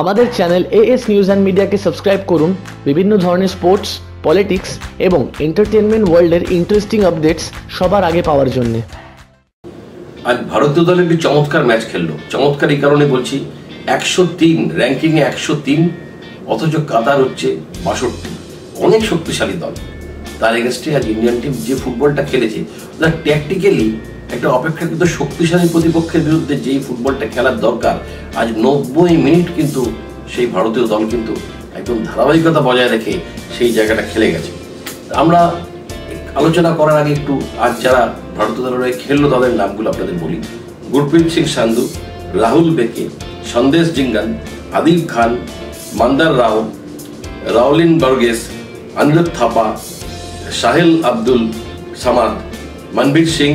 আমাদের channel AS News and Media के subscribe করুন বিভিন্ন ধরনের স্পোর্টস পলিটিক্স এবং এন্টারটেইনমেন্ট ওয়ার্ল্ডের ইন্টারেস্টিং আপডেটস সবার আগে পাওয়ার জন্য। आज ভারতীয় দল একটি চমৎকার ম্যাচ খেললো। চমৎকার এই কারণে বলছি 103 র‍্যাঙ্কিং এ 103 অথচ কাতার হচ্ছে 62। অনেক শক্তিশালী দল। তার এগেইনস্টে আজ ইন্ডিয়ান টিম যে ফুটবলটা খেলেছে ওটা ট্যাকটিক্যালি একটা অপেক্ষাকৃত শক্তিশালী প্রতিপক্ষের বিরুদ্ধে যেই ফুটবলটা খেলার দরকার আজ 90 মিনিট কিন্তু সেই ভারতীয় দল কিন্তু একদম ধারাবাহিকতা বজায় রেখে সেই জায়গাটা খেলে গেছে। আমরা আলোচনা করার আগে একটু আজ যারা ভারতীয় দলের হয়ে খেললো তাদের নামগুলো আপনাদের বলি। গুরপ্রীত সিং সান্ধু, রাহুল বেকে, সন্দেশ জিঙ্গান, আদিল খান, মান্দার রাও, রাওলিন বার্গেস, অনিরুদ্ধ থাপা, সাহিল আব্দুল সামাদ, মনবীর সিং,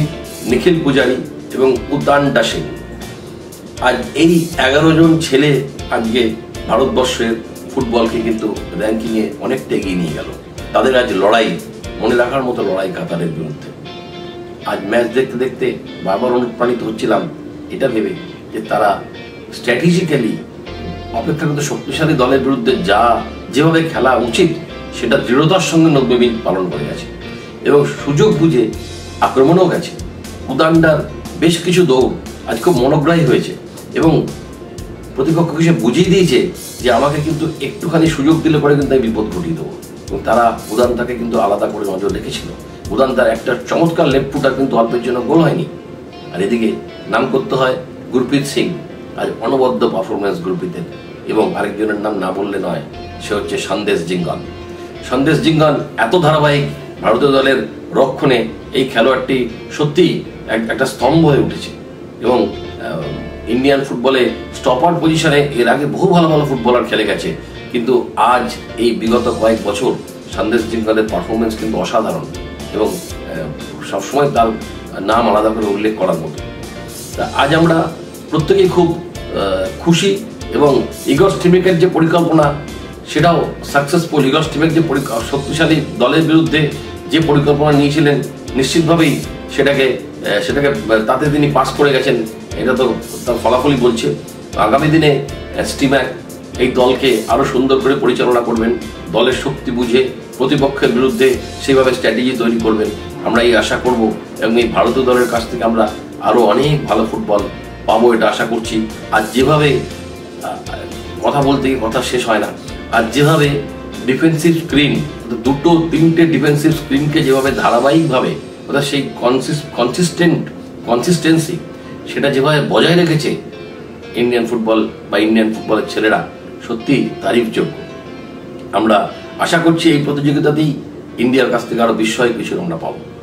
নিখিল পূজারী এবং উদ্যান দাসী। আজ এই 11 জন ছেলে আজকে ভারতবর্ষের ফুটবলকে কিন্তু র্যাঙ্কিংয়ে অনেকটা এগিয়ে নিয়ে গেল। তাদের আজ লড়াই মনে রাখার মতো লড়াই কাতারের বিরুদ্ধে। আজ ম্যাচ দেখতে দেখতে বারবার অনুপ্রাণিত হচ্ছিলাম এটা ভেবে যে তারা স্ট্র্যাটেজিক্যালি অপেক্ষাকৃত শক্তিশালী দলের বিরুদ্ধে যা যেভাবে খেলা উচিত সেটা দৃঢ়তার সঙ্গে 90 মিনিট পালন করে গেছে এবং সুযোগ বুঝে আক্রমণও গেছে। উদান্ডার বেশ কিছু দৌড় আজ খুব মনোগ্রাহী হয়েছে এবং প্রতিপক্ষকে সে বুঝিয়ে দিয়েছে যে আমাকে কিন্তু একটুখানি সুযোগ দিলে পরে কিন্তু আমি বিপদ ঘটিয়ে দেবো এবং তারা উদান্তাকে কিন্তু আলাদা করে নজর রেখেছিল। উদান্তার একটা চমৎকার লেফট ফুটার কিন্তু অল্পের জন্য গোল হয়নি। আর এদিকে নাম করতে হয় গুরপ্রীত সিং, আজ অনবদ্য পারফরমেন্স গুরপ্রীতের। এবং আরেকজনের নাম না বললে নয়, সে হচ্ছে সন্দেশ জিঙ্গন। সন্দেশ জিঙ্গন এত ধারাবাহিক ভারতীয় দলের রক্ষণে এই খেলোয়াড়টি সত্যি একটা স্তম্ভ হয়ে উঠেছে এবং ইন্ডিয়ান ফুটবলে স্টপার পজিশনে এর আগে বহু ভালো ভালো ফুটবলার খেলে গেছে কিন্তু আজ এই বিগত কয়েক বছর সন্দেশ জিঙ্গনের পারফরমেন্স কিন্তু অসাধারণ এবং সবসময় তার নাম আলাদা করে উল্লেখ করার মতো। তা আজ আমরা প্রত্যেকেই খুব খুশি এবং ইগর স্টিমিকের যে পরিকল্পনা সেটাও সাকসেসফুল। ইগর স্টিমের যে শক্তিশালী দলের বিরুদ্ধে যে পরিকল্পনা নিয়েছিলেন নিশ্চিতভাবেই সেটাকে তাতে তিনি পাস করে গেছেন, এটা তো তার ফলাফলই বলছে। আগামী দিনে স্টিমার এই দলকে আরও সুন্দর করে পরিচালনা করবেন, দলের শক্তি বুঝে প্রতিপক্ষের বিরুদ্ধে সেইভাবে স্ট্র্যাটেজি তৈরি করবেন। আমরা এই আশা করব এবং এই ভারতীয় দলের কাছ থেকে আমরা আরও অনেক ভালো ফুটবল পাবো এটা আশা করছি। আর যেভাবে কথা বলতে গিয়ে কথা শেষ হয় না, আর যেভাবে ডিফেন্সিভ স্ক্রিন তিনটে ডিফেন্সিভ স্ক্রিনকে যেভাবে ধারাবাহিকভাবে অর্থাৎ সেই কনসিস্টেন্সি সেটা যেভাবে বজায় রেখেছে ইন্ডিয়ান ফুটবল বা ইন্ডিয়ান ফুটবলের ছেলেরা সত্যি তারিফযোগ্য। আমরা আশা করছি এই প্রতিযোগিতাতেই ইন্ডিয়ার কাছ থেকে আরও বিস্ময় কিছু আমরা পাবো।